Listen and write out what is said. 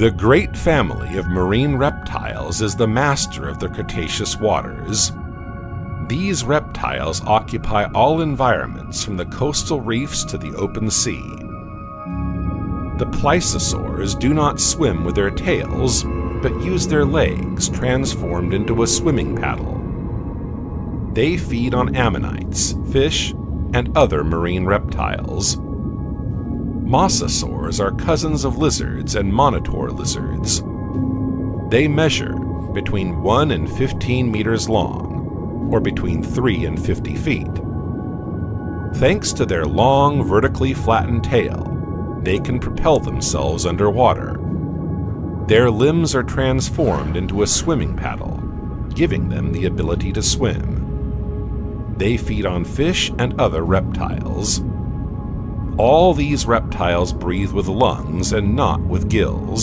The great family of marine reptiles is the master of the Cretaceous waters. These reptiles occupy all environments from the coastal reefs to the open sea. The pleisiosaurs do not swim with their tails, but use their legs transformed into a swimming paddle. They feed on ammonites, fish, and other marine reptiles. Mosasaurs are cousins of lizards and monitor lizards. They measure between 1 and 15 meters long, or between 3 and 50 feet. Thanks to their long, vertically flattened tail, they can propel themselves underwater. Their limbs are transformed into a swimming paddle, giving them the ability to swim. They feed on fish and other reptiles. All these reptiles breathe with lungs and not with gills.